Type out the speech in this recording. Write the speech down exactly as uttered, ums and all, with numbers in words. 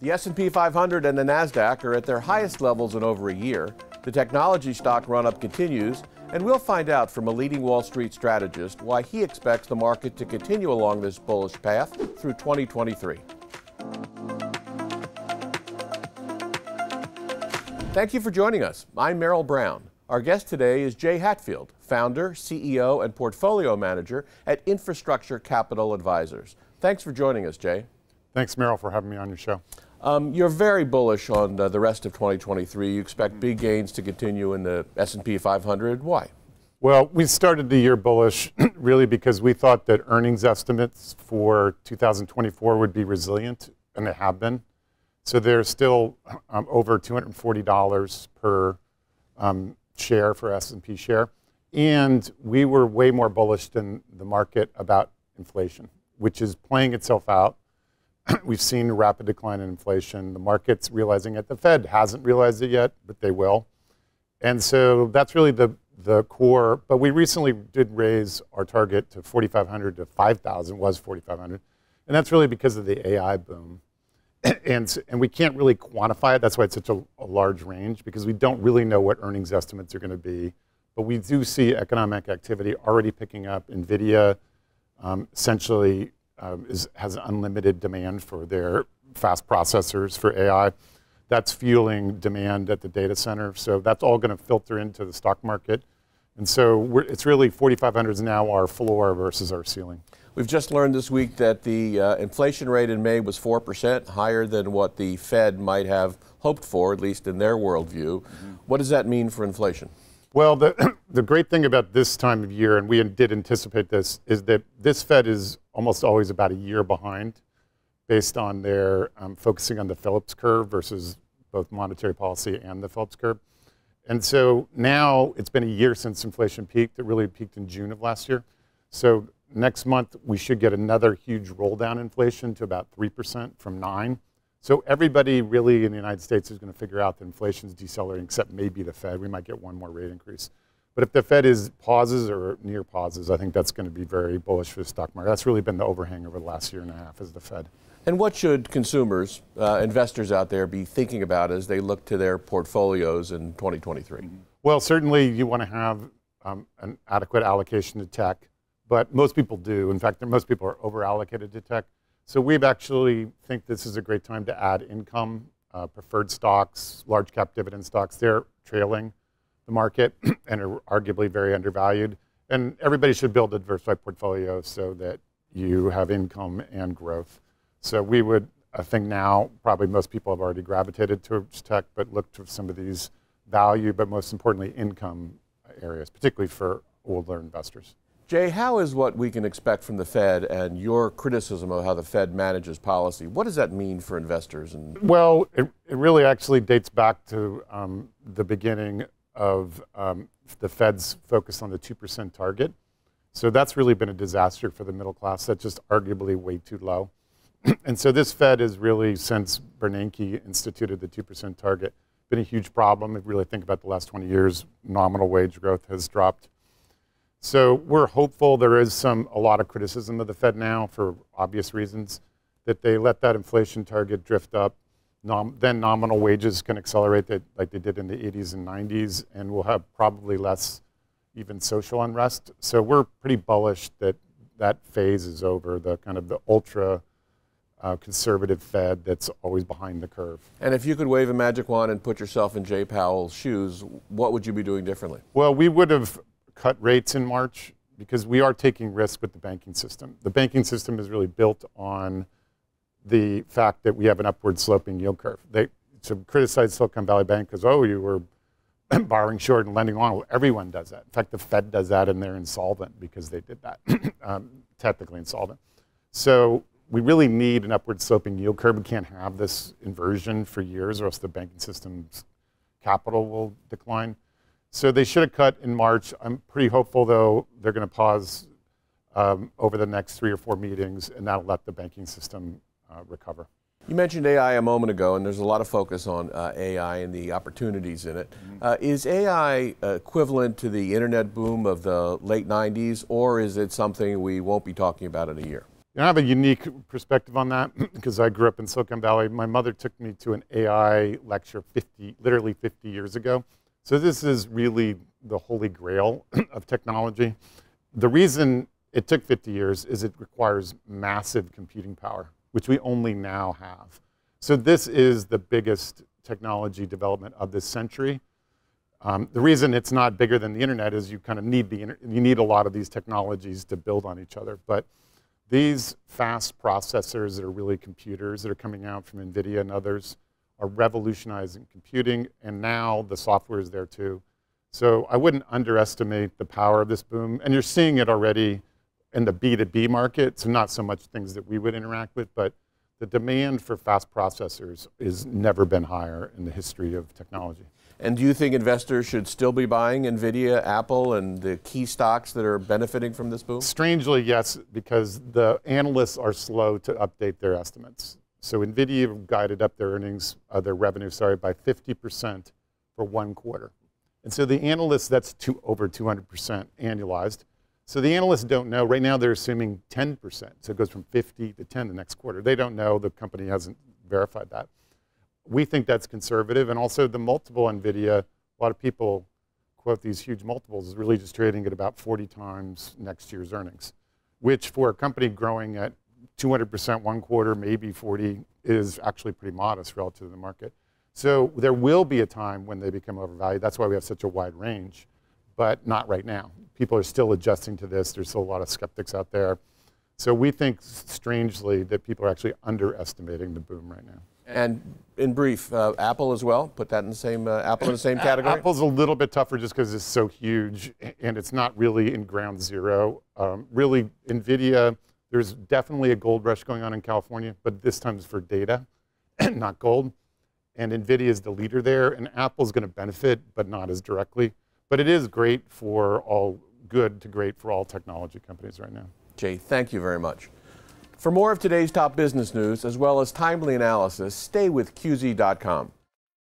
The S and P five hundred and the NASDAQ are at their highest levels in over a year. The technology stock run-up continues, and we'll find out from a leading Wall Street strategist why he expects the market to continue along this bullish path through twenty twenty-three. Thank you for joining us. I'm Merrill Brown. Our guest today is Jay Hatfield, founder, C E O, and portfolio manager at Infrastructure Capital Advisors. Thanks for joining us, Jay. Thanks, Merrill, for having me on your show. Um, you're very bullish on uh, the rest of twenty twenty-three. You expect big gains to continue in the S and P five hundred. Why? Well, we started the year bullish really because we thought that earnings estimates for two thousand twenty-four would be resilient, and they have been. So they're still um, over two hundred forty dollars per um, share for S and P share. And we were way more bullish than the market about inflation, which is playing itself out. We've seen a rapid decline in inflation. The market's realizing it. The Fed hasn't realized it yet, but they will. And so that's really the, the core. But we recently did raise our target to forty-five hundred to five thousand, was forty-five hundred. And that's really because of the A I boom. And, and we can't really quantify it. That's why it's such a, a large range, because we don't really know what earnings estimates are going to be. But we do see economic activity already picking up. NVIDIA um, essentially Um, is, has unlimited demand for their fast processors for A I. That's fueling demand at the data center. So that's all going to filter into the stock market. And so we're, it's really forty-five hundred is now our floor versus our ceiling. We've just learned this week that the uh, inflation rate in May was four percent, higher than what the Fed might have hoped for, at least in their worldview. Mm-hmm. What does that mean for inflation? Well, the, the great thing about this time of year, and we did anticipate this, is that this Fed is almost always about a year behind based on their um, focusing on the Phillips curve versus both monetary policy and the Phillips curve. And so now it's been a year since inflation peaked. It really peaked in June of last year. So next month we should get another huge roll down inflation to about three percent from nine. So everybody really in the United States is going to figure out that inflation is decelerating, except maybe the Fed. We might get one more rate increase. But if the Fed is pauses or near pauses, I think that's going to be very bullish for the stock market. That's really been the overhang over the last year and a half is the Fed. And what should consumers, uh, investors out there be thinking about as they look to their portfolios in twenty twenty-three? Mm-hmm. Well, certainly you want to have um, an adequate allocation to tech, but most people do. In fact, most people are over-allocated to tech. So we've actually think this is a great time to add income, uh, preferred stocks, large cap dividend stocks. They're trailing the market and are arguably very undervalued. And everybody should build a diversified portfolio so that you have income and growth. So we would, I think now, probably most people have already gravitated towards tech, but look to some of these value, but most importantly, income areas, particularly for older investors. Jay, how is what we can expect from the Fed and your criticism of how the Fed manages policy? What does that mean for investors? And well, it, it really actually dates back to um, the beginning of um, the Fed's focus on the two percent target. So that's really been a disaster for the middle class. That's just arguably way too low. And so this Fed has really, since Bernanke instituted the two percent target, been a huge problem. If you really think about the last twenty years, nominal wage growth has dropped. So we're hopeful. There is some a lot of criticism of the Fed now for obvious reasons, that they let that inflation target drift up. Nom, then nominal wages can accelerate that, like they did in the eighties and nineties, and we'll have probably less even social unrest. So we're pretty bullish that that phase is over, the kind of the ultra Uh, conservative Fed that's always behind the curve. And if you could wave a magic wand and put yourself in Jay Powell's shoes, what would you be doing differently? Well, we would have cut rates in March because we are taking risk with the banking system. The banking system is really built on the fact that we have an upward sloping yield curve. They so criticize Silicon Valley Bank because, oh, you were borrowing short and lending long. Well, everyone does that. In fact, the Fed does that and they're insolvent because they did that, um, technically insolvent. So we really need an upward sloping yield curve. We can't have this inversion for years or else the banking system's capital will decline. So they should have cut in March. I'm pretty hopeful, though, they're going to pause um, over the next three or four meetings, and that'll let the banking system uh, recover. You mentioned A I a moment ago, and there's a lot of focus on uh, A I and the opportunities in it. Mm-hmm. uh, is A I equivalent to the internet boom of the late nineties, or is it something we won't be talking about in a year? You know, I have a unique perspective on that because I grew up in Silicon Valley. My mother took me to an A I lecture fifty, literally fifty years ago. So this is really the holy grail of technology. The reason it took fifty years is it requires massive computing power, which we only now have. So this is the biggest technology development of this century. Um, the reason it's not bigger than the internet is you kind of need the you need a lot of these technologies to build on each other. But these fast processors that are really computers that are coming out from NVIDIA and others are revolutionizing computing, and now the software is there too. So I wouldn't underestimate the power of this boom, and you're seeing it already in the B two B market, so not so much things that we would interact with, but the demand for fast processors has never been higher in the history of technology. And do you think investors should still be buying NVIDIA, Apple, and the key stocks that are benefiting from this boom? Strangely, yes, because the analysts are slow to update their estimates. So NVIDIA guided up their earnings, uh, their revenue, sorry, by fifty percent for one quarter. And so the analysts, that's two, over two hundred percent annualized. So the analysts don't know. Right now they're assuming ten percent. So it goes from fifty to ten the next quarter. They don't know. The company hasn't verified that. We think that's conservative, and also the multiple NVIDIA, a lot of people quote these huge multiples, is really just trading at about forty times next year's earnings, which for a company growing at two hundred percent one quarter, maybe forty, is actually pretty modest relative to the market. So there will be a time when they become overvalued. That's why we have such a wide range, but not right now. People are still adjusting to this. There's still a lot of skeptics out there. So we think, strangely, that people are actually underestimating the boom right now. And in brief, uh, Apple as well. Put that in the same uh, Apple in the same category. Apple's a little bit tougher just because it's so huge, and it's not really in ground zero. Um, really, NVIDIA. There's definitely a gold rush going on in California, but this time it's for data, not gold. And NVIDIA is the leader there, and Apple's going to benefit, but not as directly. But it is great for all, good to great for all technology companies right now. Jay, thank you very much. For more of today's top business news, as well as timely analysis, stay with Q Z dot com.